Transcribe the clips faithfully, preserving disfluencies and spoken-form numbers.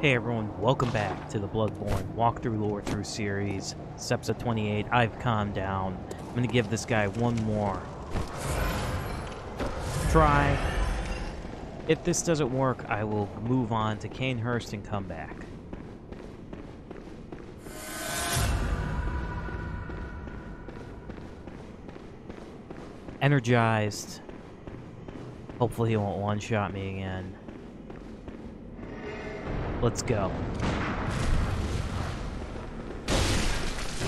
Hey everyone, welcome back to the Bloodborne Walkthrough Lore Through Series, Sepsa twenty-eight, I've calmed down. I'm gonna give this guy one more try. If this doesn't work, I will move on to Cainhurst and come back. Energized. Hopefully he won't one-shot me again. Let's go.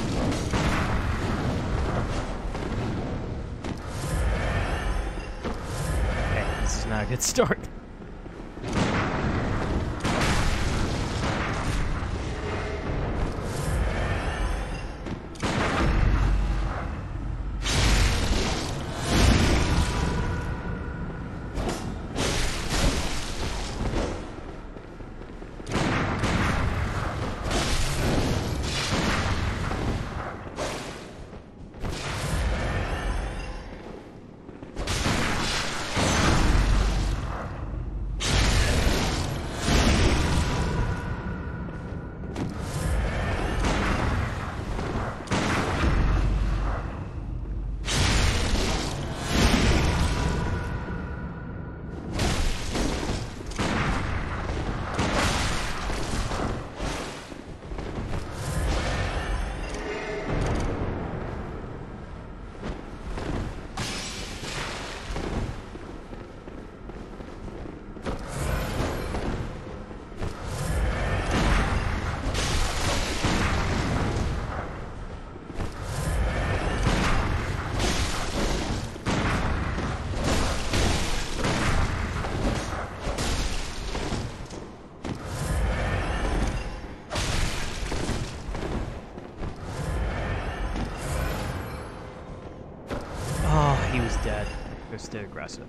Okay, this is not a good start. They're aggressive.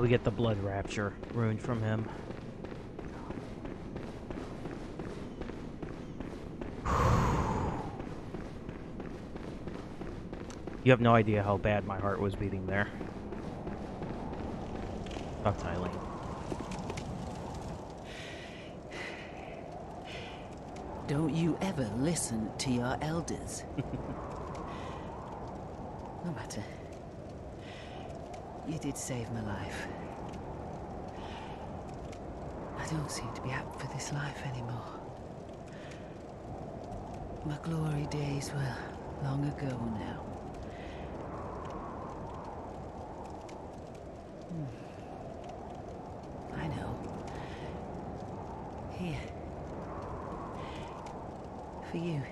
We get the blood rapture ruined from him. You have no idea how bad my heart was beating there. Talk to Eileen. Don't you ever listen to your elders. No matter. You did save my life. I don't seem to be up for this life anymore. My glory days were long ago now. Hmm. I know. Here. For you.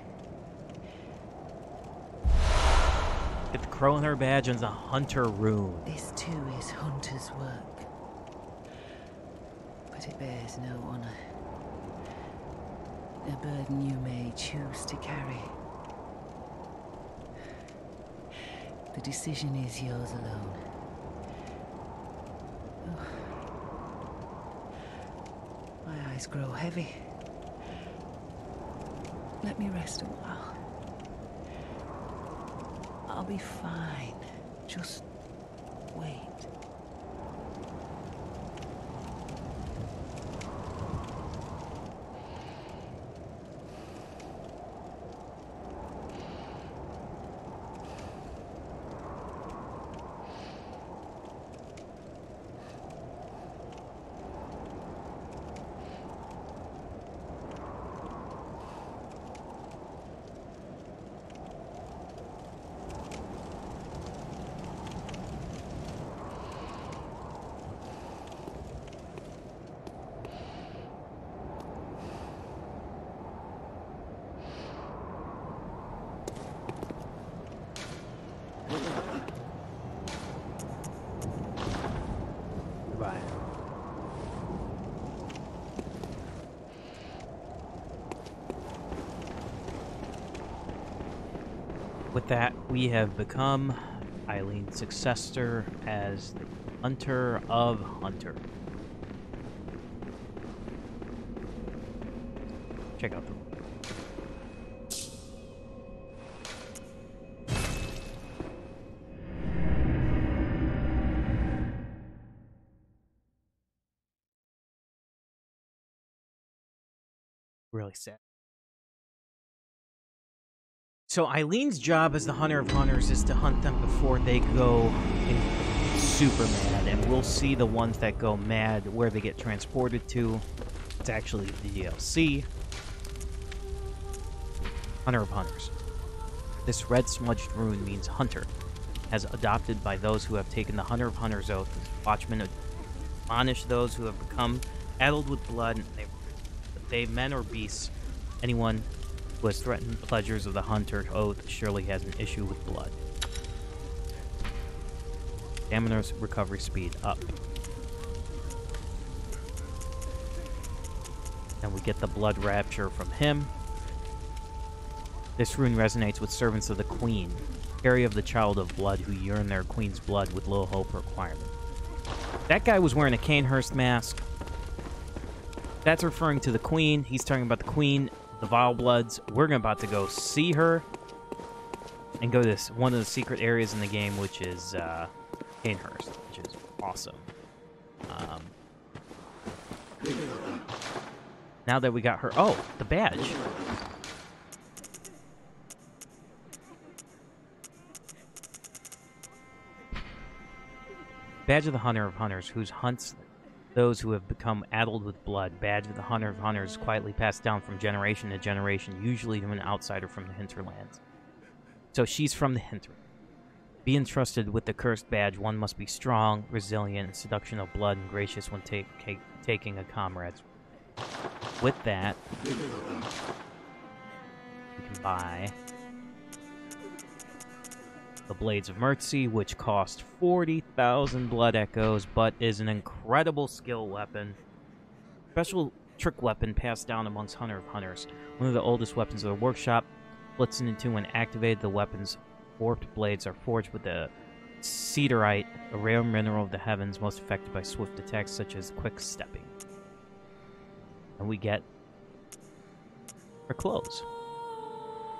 Crow in her badge and the hunter rune. This too is hunter's work, but it bears no honor. A burden you may choose to carry. The decision is yours alone. Oh. My eyes eyes grow heavy. Let me rest a while. I'll be fine. Just wait. With that, we have become Eileen's successor as the Hunter of Hunter. Check out the really sad. So Eileen's job as the Hunter of Hunters is to hunt them before they go in super mad, and we'll see the ones that go mad, where they get transported to. It's actually the D L C. Hunter of Hunters. This red smudged rune means Hunter, as adopted by those who have taken the Hunter of Hunters oath. Watchmen admonish those who have become addled with blood, and they, they men or beasts, anyone who has threatened pleasures of the Hunter oath surely has an issue with blood. Examiner's recovery speed up. And we get the blood rapture from him. This rune resonates with servants of the Queen, area of the Child of Blood, who yearn their Queen's blood with little hope requirement. That guy was wearing a Cainhurst mask. That's referring to the Queen. He's talking about the Queen. The Vile Bloods. We're about to go see her and go to this one of the secret areas in the game, which is uh, Cainhurst, which is awesome. Um, now that we got her, oh, the badge. Badge of the Hunter of Hunters, whose hunts those who have become addled with blood. Badge of the Hunter of Hunters, quietly passed down from generation to generation, usually to an outsider from the hinterlands. So she's from the hinterlands. Be entrusted with the cursed badge, one must be strong, resilient, in seduction of blood, and gracious when take, take, taking a comrade's. With that, we can buy the Blades of Mercy, which cost forty thousand blood echoes, but is an incredible skill weapon. Special trick weapon passed down amongst Hunter of Hunters. One of the oldest weapons of the workshop. Splits into and activated, the weapon's warped blades are forged with the Cedarite, a rare mineral of the heavens, most affected by swift attacks such as quick stepping. And we get her clothes.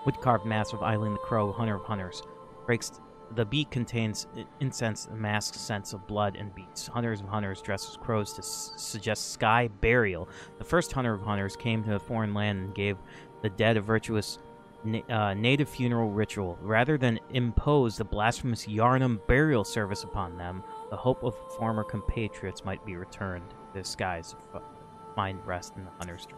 Wood-carved mask of Eileen the Crow, Hunter of Hunters. Breaks the beak contains incense, masks scents of blood and beasts. Hunters of Hunters dress as crows to s suggest sky burial. The first Hunter of Hunters came to a foreign land and gave the dead a virtuous na uh, native funeral ritual. Rather than impose the blasphemous Yharnam burial service upon them, the hope of former compatriots might be returned to the skies to find rest in the Hunter's Dream.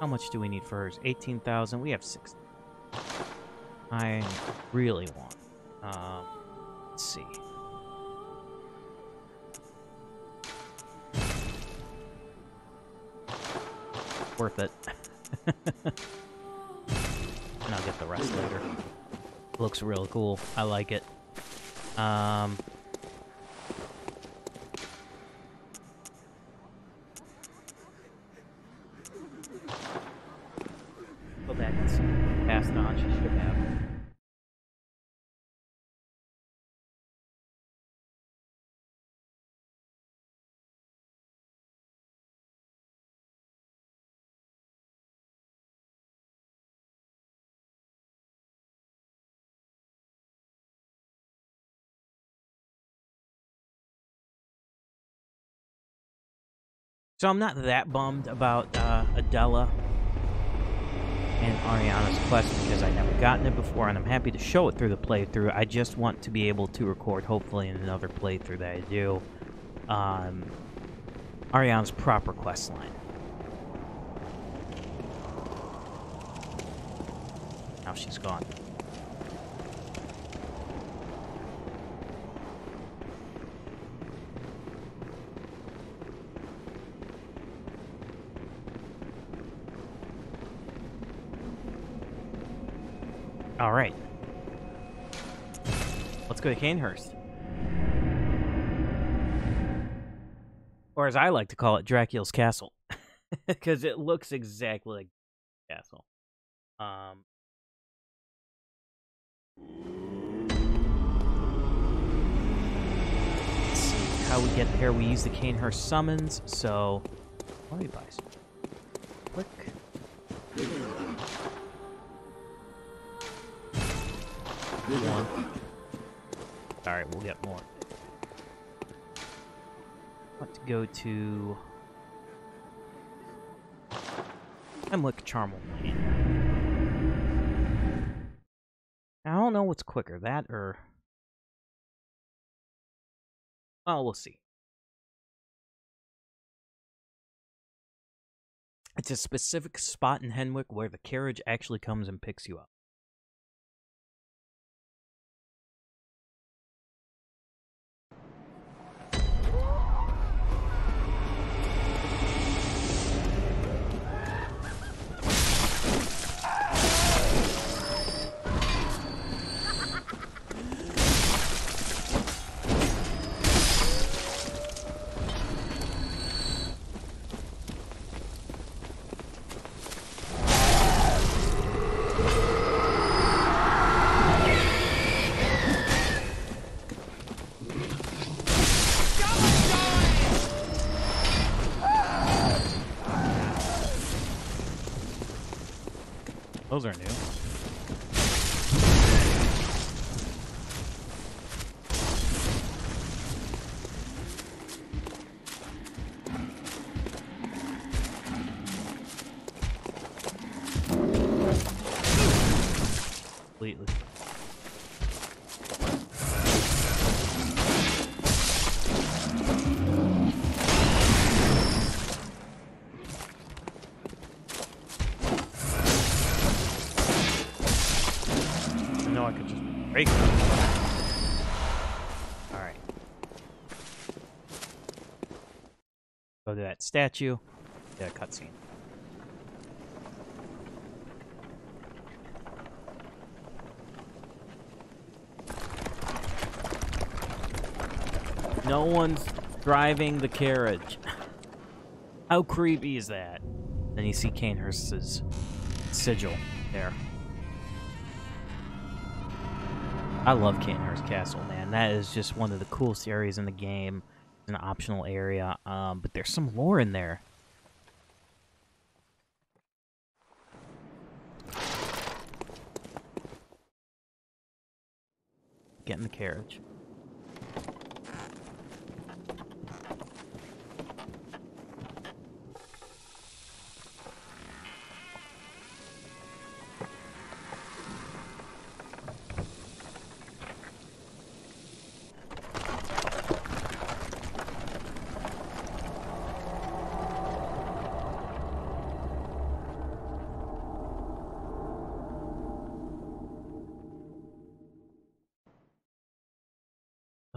How much do we need for hers? eighteen thousand. We have six. I really want. Um, let's see. Worth it. And I'll get the rest later. Looks real cool. I like it. Um... Go back and see. Passed on, she should have. So I'm not that bummed about uh, Adela and Ariana's quest because I've never gotten it before, and I'm happy to show it through the playthrough. I just want to be able to record, hopefully, in another playthrough that I do, um, Ariana's proper quest line. Now she's gone. All right, let's go to Cainhurst, or as I like to call it, Dracula's castle, because it looks exactly like a castle. Um, let's see how we get there. We use the Cainhurst summons, so let me buy some. Click. One. All right, we'll get more. Let's go to Hemwick Charnel Lane. I don't know what's quicker, that or oh, we'll see. It's a specific spot in Hemwick where the carriage actually comes and picks you up. Those are new. Completely. To that statue, yeah, cutscene. No one's driving the carriage. How creepy is that? Then you see Cainhurst's sigil there. I love Cainhurst Castle, man. That is just one of the coolest areas in the game. An optional area, um, but there's some lore in there. Get in the carriage.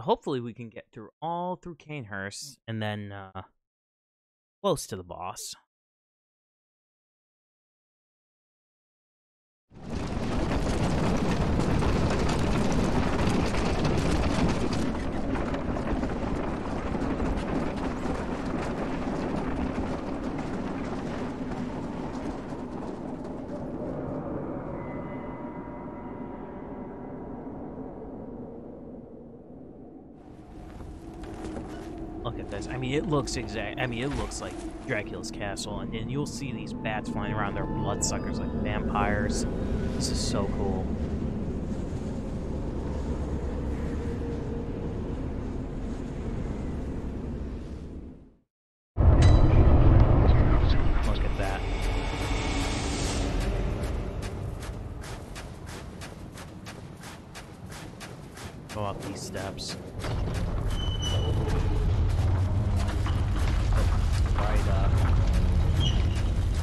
Hopefully we can get through all through Cainhurst and then uh, close to the boss. I mean, it looks exact. I mean, it looks like Dracula's castle, and, and you'll see these bats flying around. They're bloodsuckers like vampires. This is so cool. go up these steps. Right up.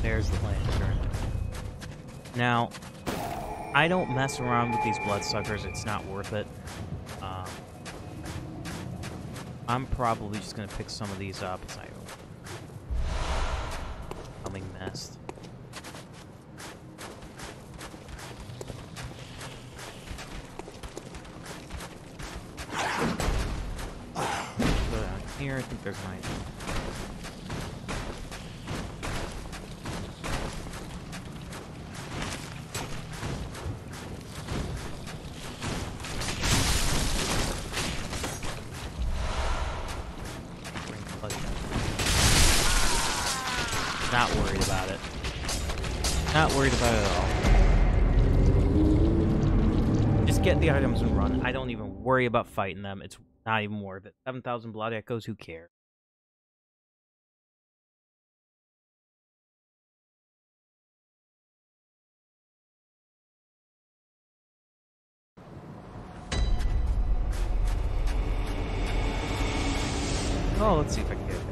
There's the lantern. Now, I don't mess around with these bloodsuckers. It's not worth it. Um, I'm probably just going to pick some of these up. It's not something missed. Go down here. I think there's my... Not worried about it. Not worried about it at all. Just get the items and run. I don't even worry about fighting them. It's not even worth it. seven thousand blood echoes, who cares? Oh, let's see if I can get it.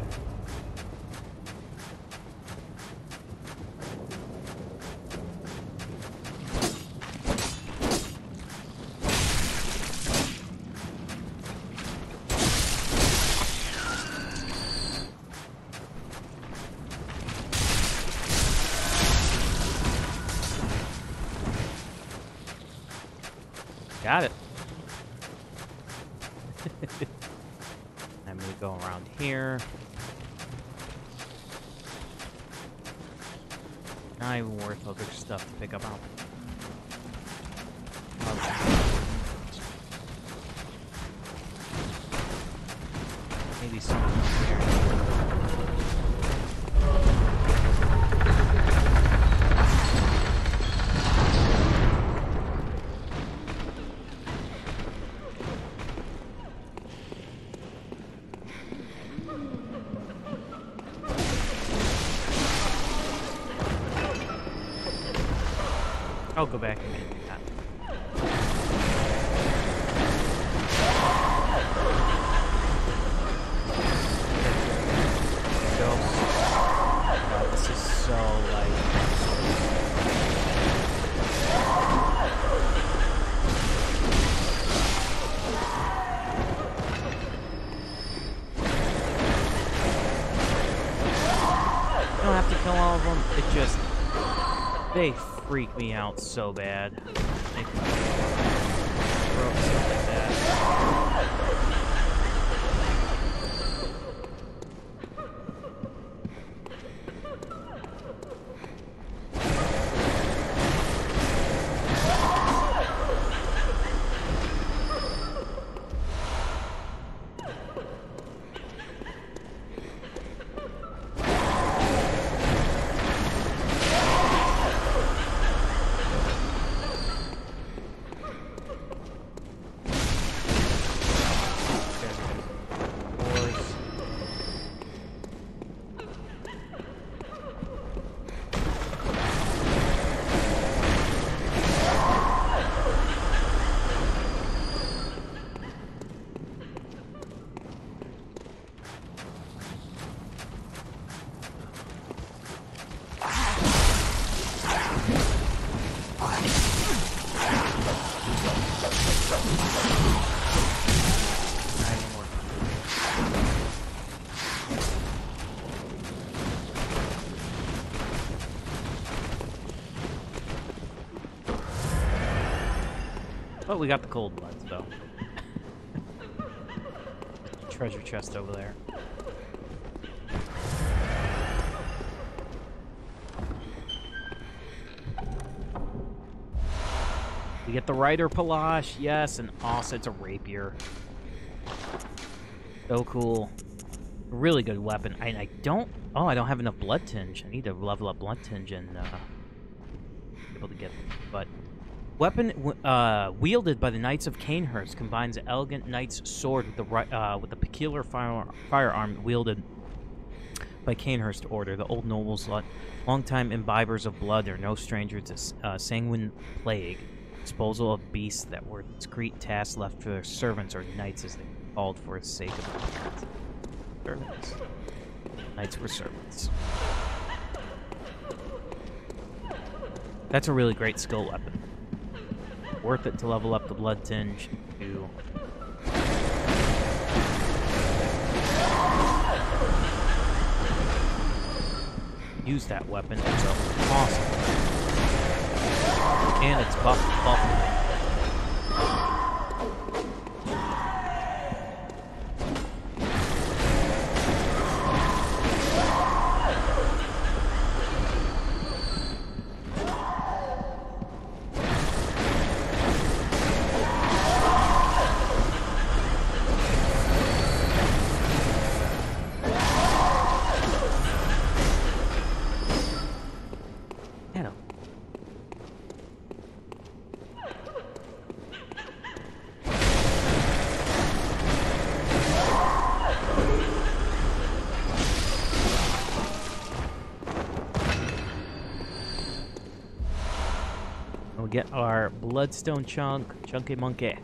Got it. I'm gonna go around here. Not even worth other stuff to pick up. I don't... Maybe something up there. I'll go back and do that. Go. Oh, this is so light. You don't have to kill all of them. It just... They freak me out so bad. They broke something like that. But we got the cold bloods, though. Treasure chest over there. We get the Rider Palash, yes, and also it's a rapier. So cool. Really good weapon. I, I don't... Oh, I don't have enough Blood Tinge. I need to level up Blood Tinge and uh, be able to get... But... Weapon uh, wielded by the Knights of Cainhurst combines the elegant knight's sword with the uh, with the peculiar fire, firearm wielded by Cainhurst Order. The old nobles, longtime imbibers of blood, are no stranger to uh, sanguine plague. disposal of beasts that were discreet tasks left for their servants or knights as they called for the sake of the servants. Knights were servants. That's a really great skill weapon. Worth it to level up the Blood Tinge to... use that weapon as a possible. And it's buff buffing. Get our bloodstone chunk, chunky monkey.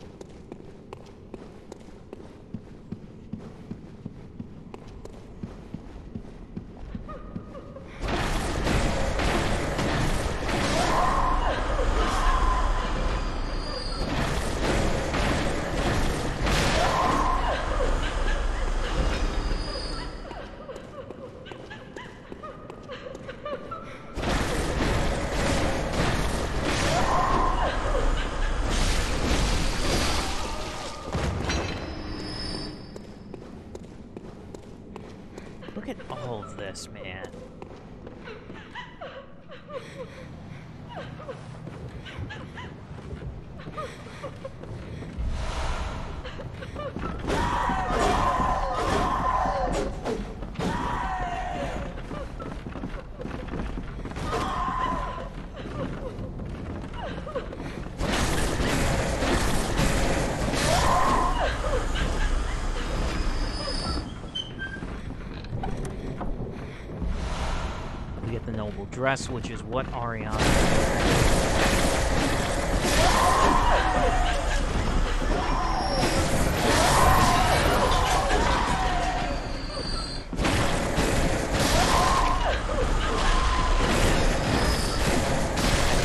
Dress, which is what Ariana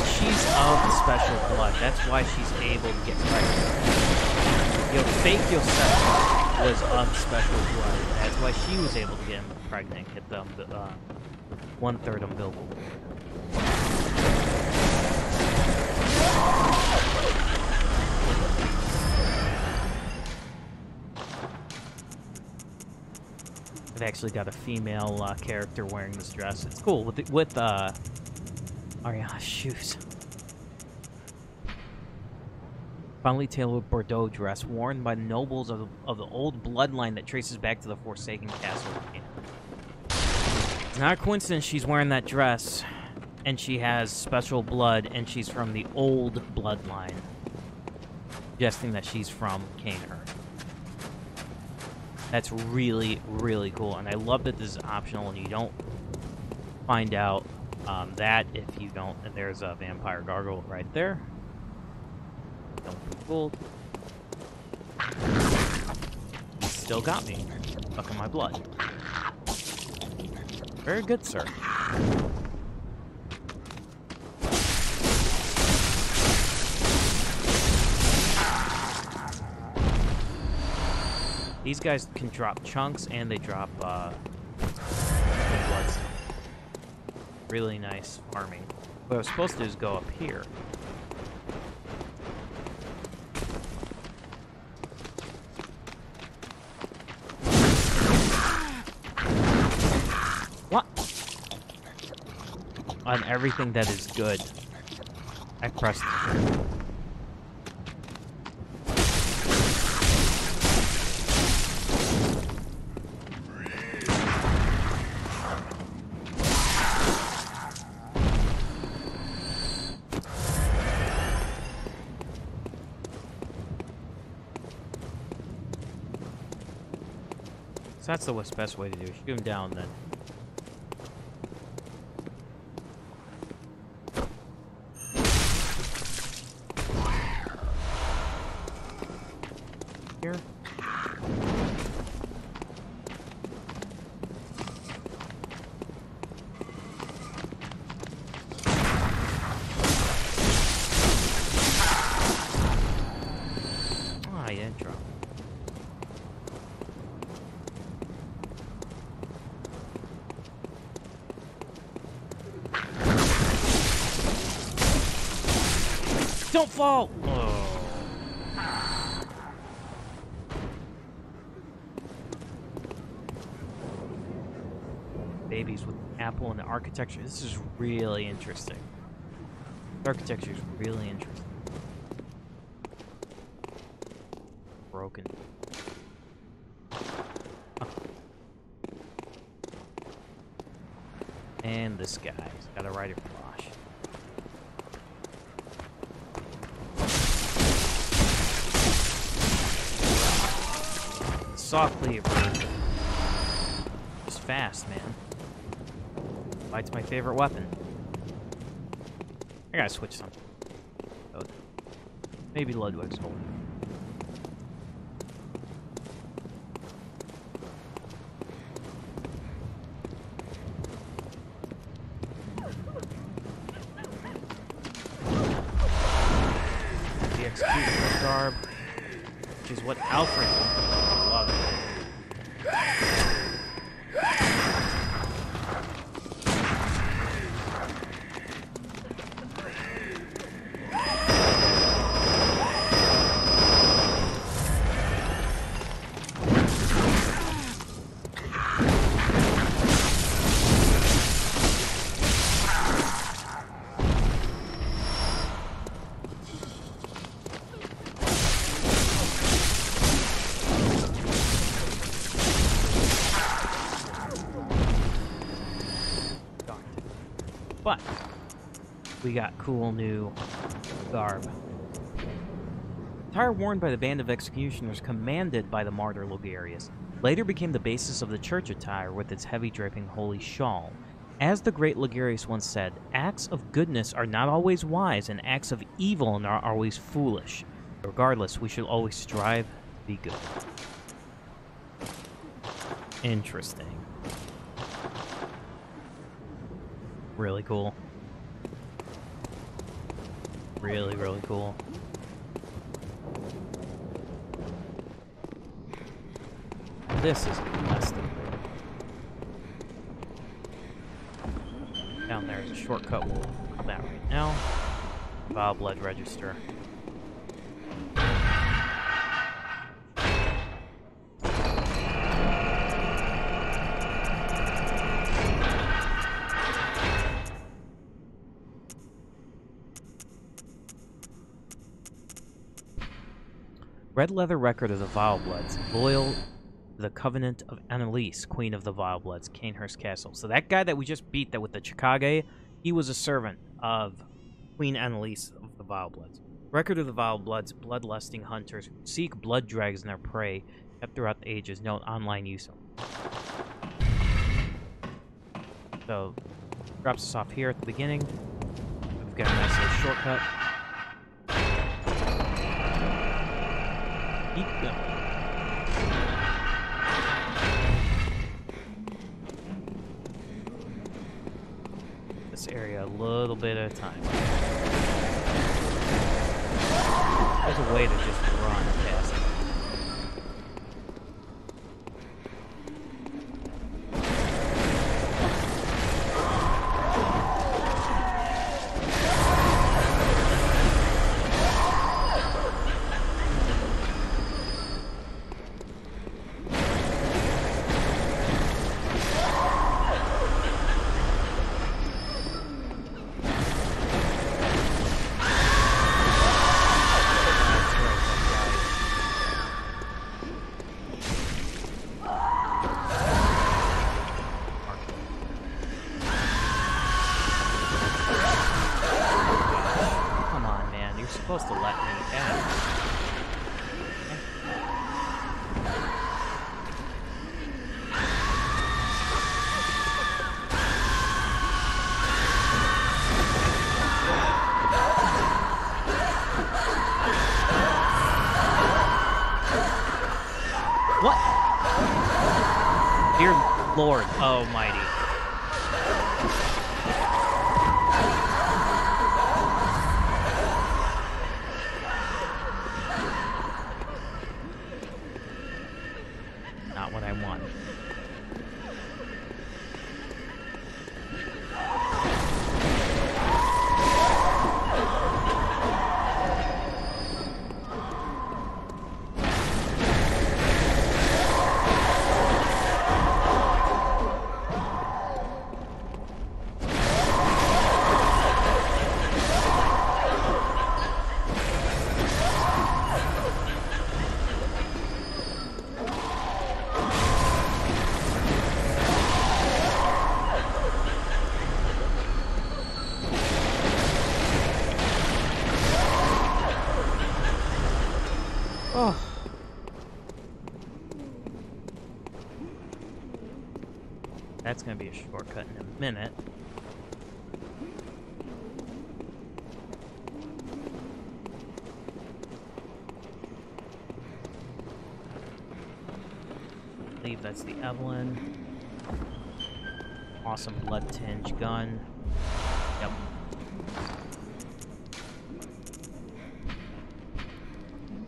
she's of the special blood. That's why she's able to get pregnant. Your fake yourself was of special blood. That's why she was able to get him pregnant. Get them the uh, one third umbilical. I've actually got a female uh, character wearing this dress. It's cool with the, with uh, Ariana's shoes. Finely tailored Bordeaux dress worn by nobles of, of the old bloodline that traces back to the Forsaken Castle. It's not a coincidence she's wearing that dress, and she has special blood, and she's from the old bloodline, suggesting that she's from Cainhurst. That's really, really cool, and I love that this is optional, and you don't find out um, that if you don't. And there's a vampire gargoyle right there. Don't be fooled. You still got me. Stuck in my blood. Very good, sir. These guys can drop chunks and they drop uh, bloodstone. Really nice farming. What I was supposed to do is go up here. On everything that is good, I pressed it. So that's the best way to do it. Shoot him down then. here? Don't fall! Oh. Babies with Apple and the architecture. This is really interesting. The architecture is really interesting. Broken. Huh. And this guy's got a Rider Palash. Softly, just fast, man. Light's my favorite weapon. I gotta switch something. Oh, maybe Ludwig's holding. The executioner's garb, which is what Alfred did. But we got cool new garb. Attire worn by the band of executioners commanded by the martyr Logarius, later became the basis of the church attire with its heavy draping holy shawl. As the great Logarius once said, acts of goodness are not always wise, and acts of evil are not always foolish. Regardless, we should always strive to be good. Interesting. Really cool. Really, really cool. This is fantastic. Down there is a shortcut. We'll come out right now. Vile Blood Register. Red leather record of the Vile Bloods, loyal to the covenant of Annalise, queen of the Vile Bloods, Cainhurst Castle. So that guy that we just beat, that with the Chikage, he was a servant of Queen Annalise of the Vile Bloods. Record of the Vile Bloods, bloodlusting hunters who seek blood drags in their prey, kept throughout the ages. Note online use. So drops us off here at the beginning. We've got a nice little shortcut. Keep going. This area a little bit at a time. There's a way to just run past it. What? Dear Lord Almighty. Not what I want. That's gonna be a shortcut in a minute. I believe that's the Evelyn. Awesome blood tinge gun. Yep.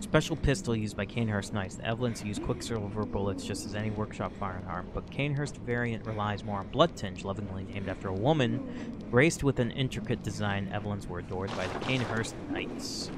Special pistol used by Cainhurst Knights. The Evelyns use quicksilver bullets just as any workshop firearm, but Cainhurst variant relies more on blood tinge, lovingly named after a woman. Graced with an intricate design, Evelyns were adored by the Cainhurst Knights.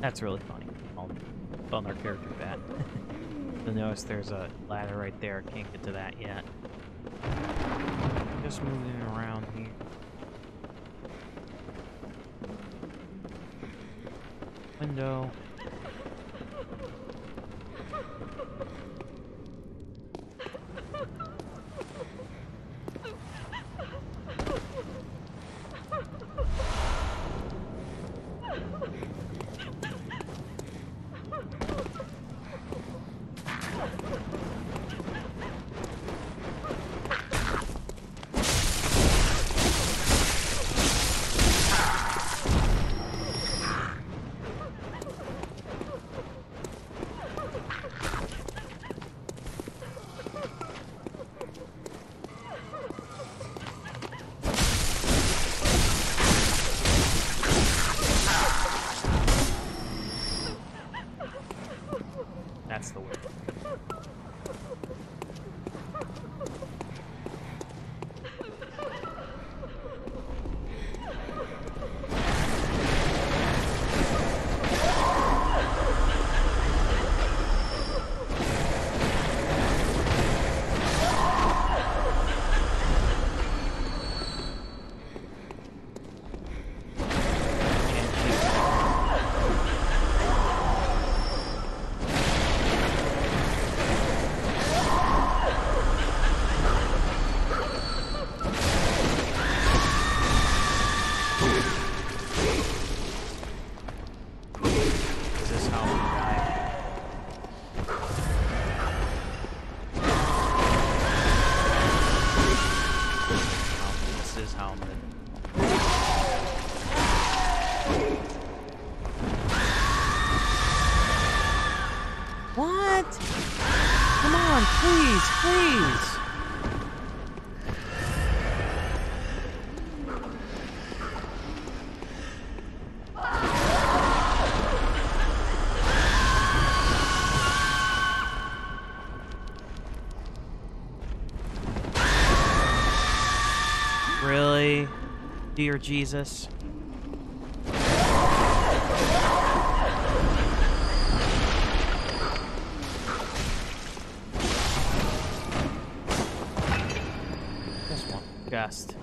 That's really funny. I'll bum our character back. You'll notice there's a ladder right there. Can't get to that yet. Just moving around here. Window. on, please, please. Really? Dear Jesus. Gust.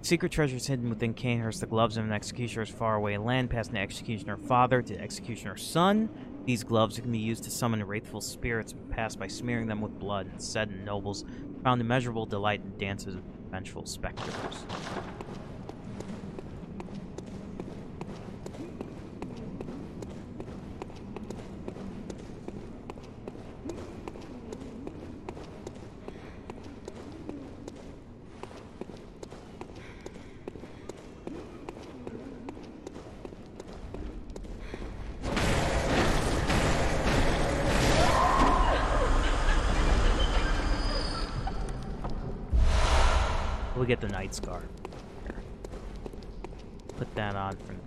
Secret treasures hidden within Cainhurst, the gloves of an executioner's faraway land, passed an executioner father to executioner's son. These gloves can be used to summon wraithful spirits and passed by smearing them with blood, and said nobles found immeasurable delight in dances of vengeful specters. Get the Knight's Guard. Put that on for me.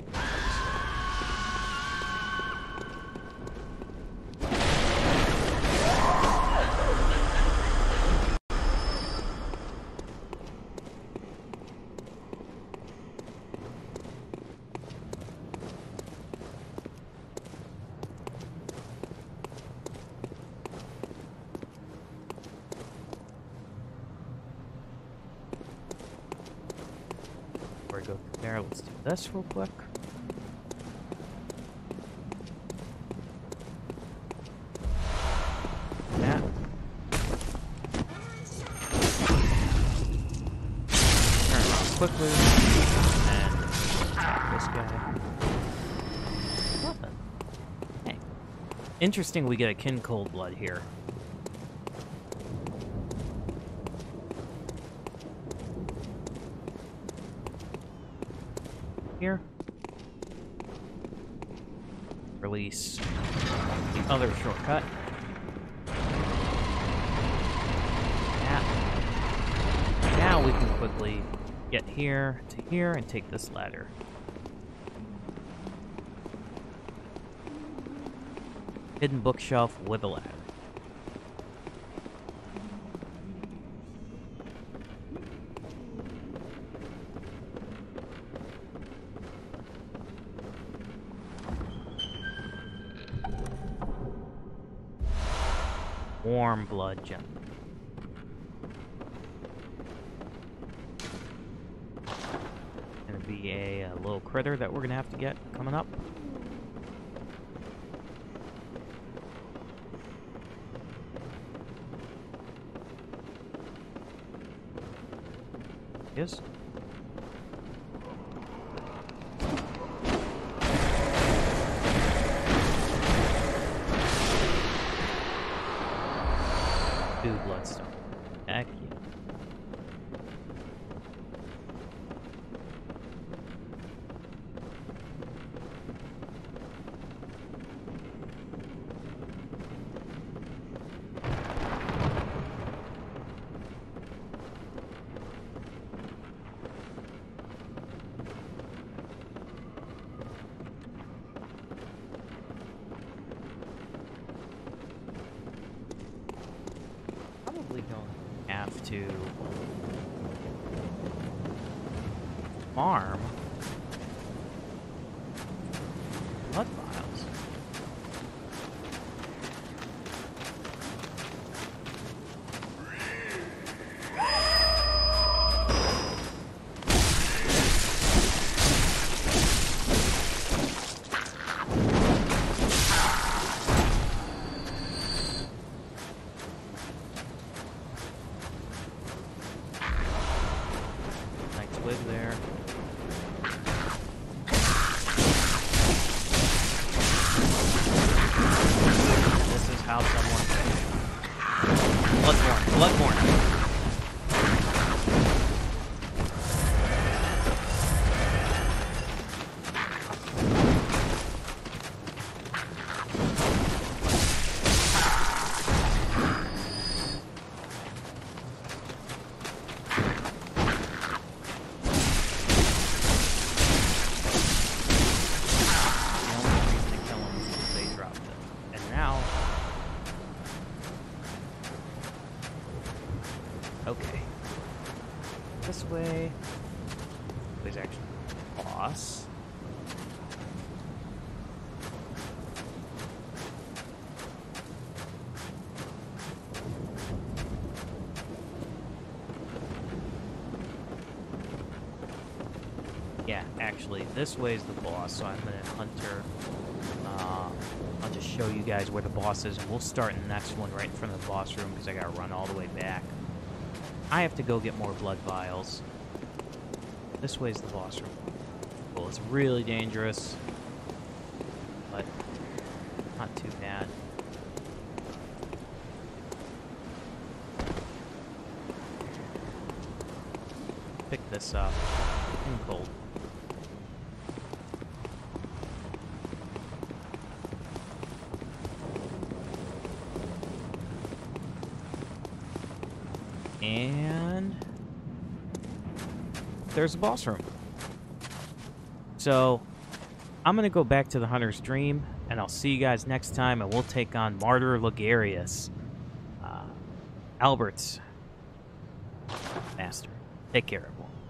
This real quick. Yeah. Turn around quickly. And this guy. Nothing. Hey. Interesting we get a kin cold blood here. Here. Release the other shortcut. Yeah. Now we can quickly get here to here and take this ladder. Hidden bookshelf with a ladder. Warm blood gem. Gonna be a, a little critter that we're gonna have to get coming up. Yes. To farm blood vials. Live there. yeah, actually, this way is the boss, so I'm going to Hunter. Uh, I'll just show you guys where the boss is. We'll start in the next one right in front of the boss room because I got to run all the way back. I have to go get more blood vials. This way is the boss room. Well, it's really dangerous, but not too bad. Pick this up. I'm cold. And there's the boss room. So I'm going to go back to the Hunter's Dream, and I'll see you guys next time, and we'll take on Martyr Logarius, uh, Albert's master. Take care, everyone.